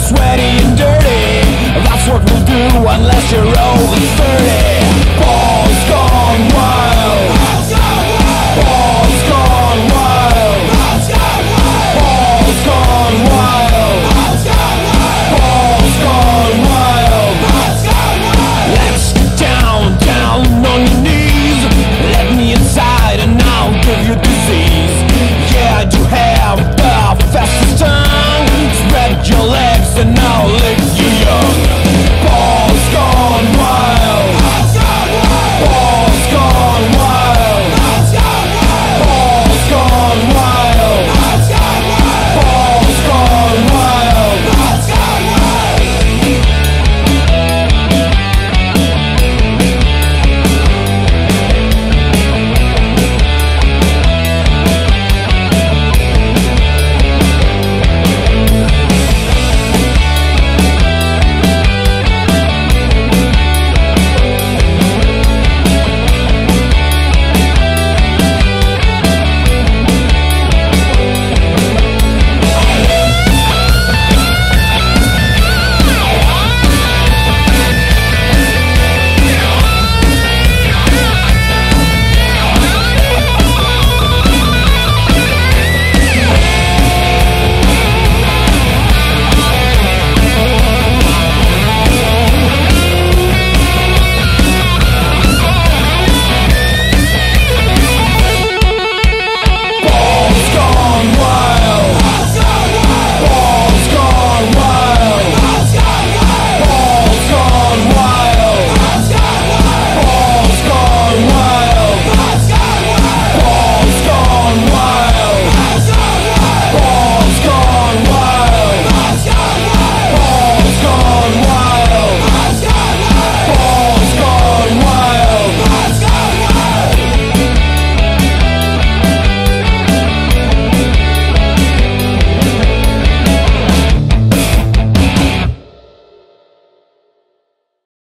Sweaty and dirty, that's what we'll do unless you're over 30.